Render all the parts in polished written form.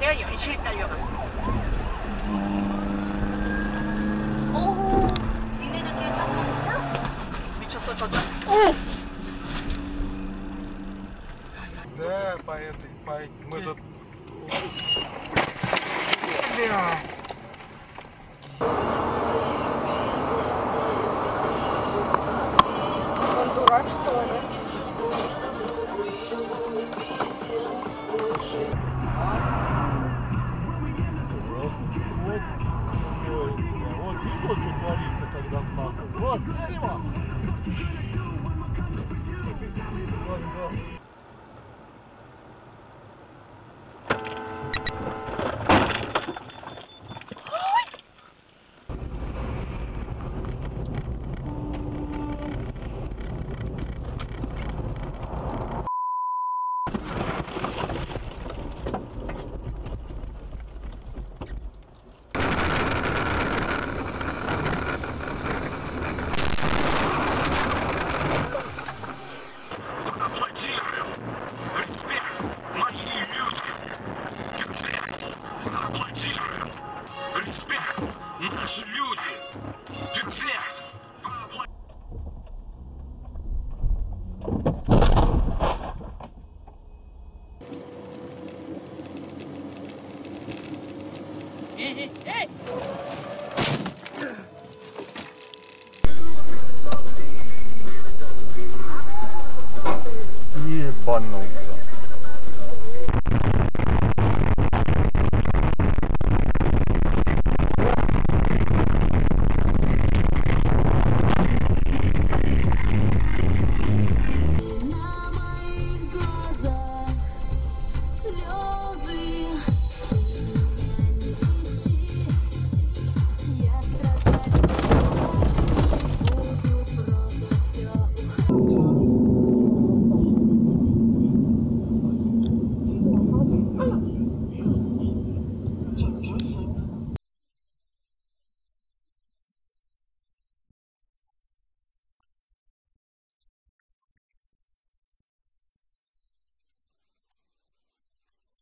내가 연실히 딸려가고. 오, 니네들끼리 사는 미쳤어, 저쪽. 오! Да, по этой, по... Мы тут... Он дурак, что ли? Вот видел, что творится, когда пахнет. Вот, прямо! Ебанулся.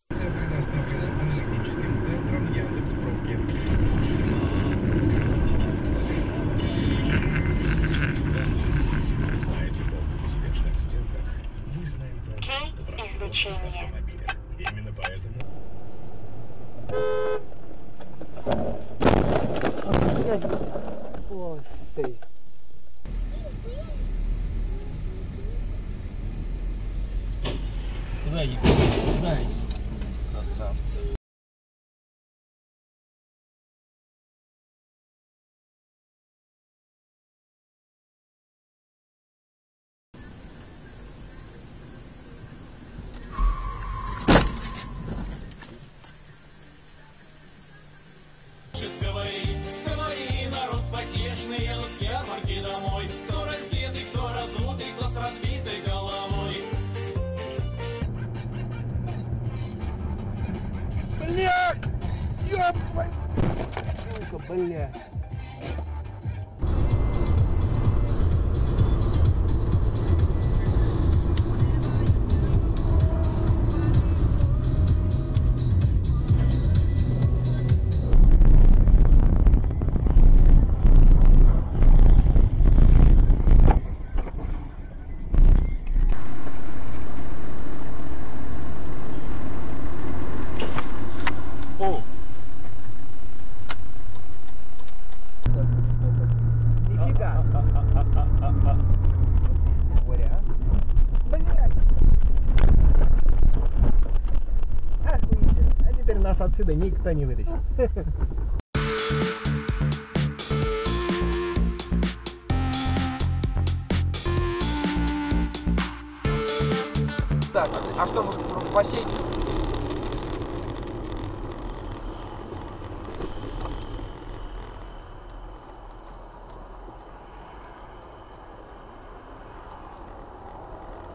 Предоставлена аналитическим центром Яндекс.Пробки. Вы знаете толк в успешных сделках. Мы знаем толк в рассроченных автомобилях. Именно поэтому... Куда я не знаю? Красавцы. Сговори, сговори, народ потешный, едут с ярмарки домой. Кто раздетый, кто разутый, кто с разбитой головой. Бля! Ёпай! Сука, бля! Отсюда никто не вытащит. Так, а что может посеять?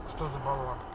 Что за болван?